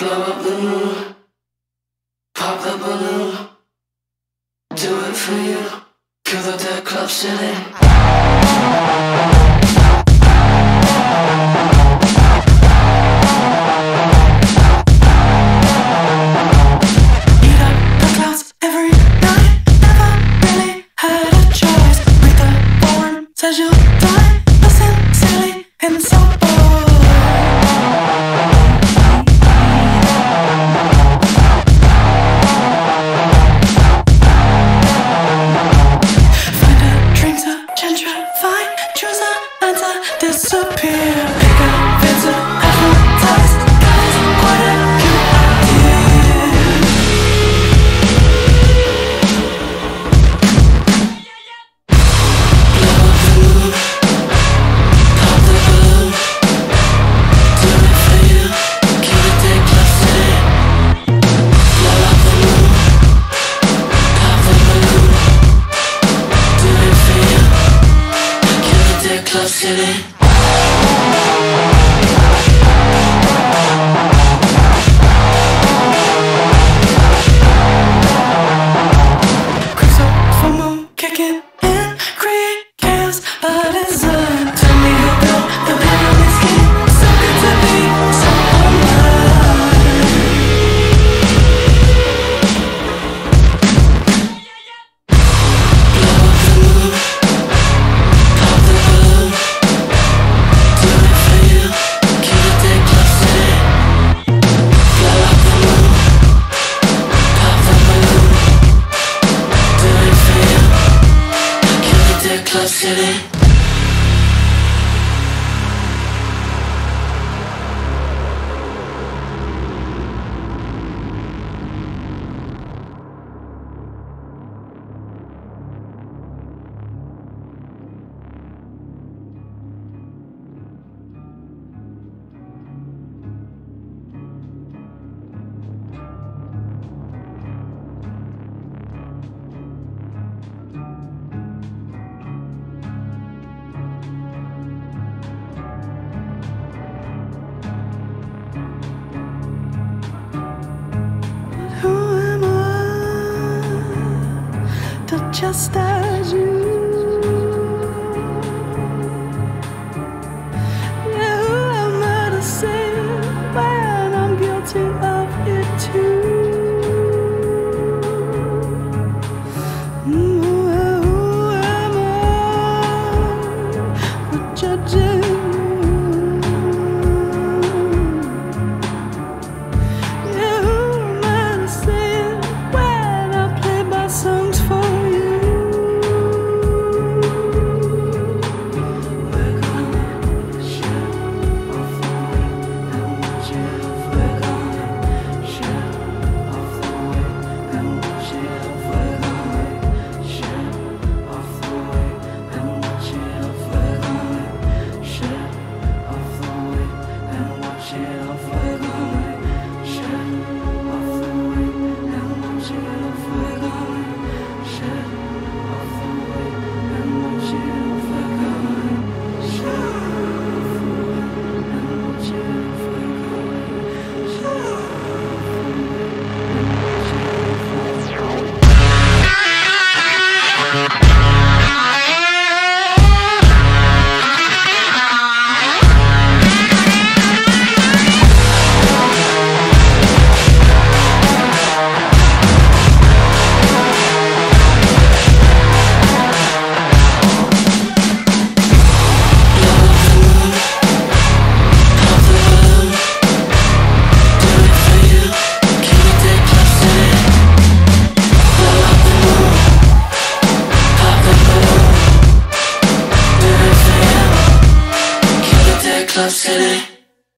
Blow a balloon, pop the balloon, do it for you, kill the Dead Club City. Just as you, yeah, who am I to say when I'm guilty of it too? Who am I for judging you? Yeah, who am I to say when I play my songs for you? Club City.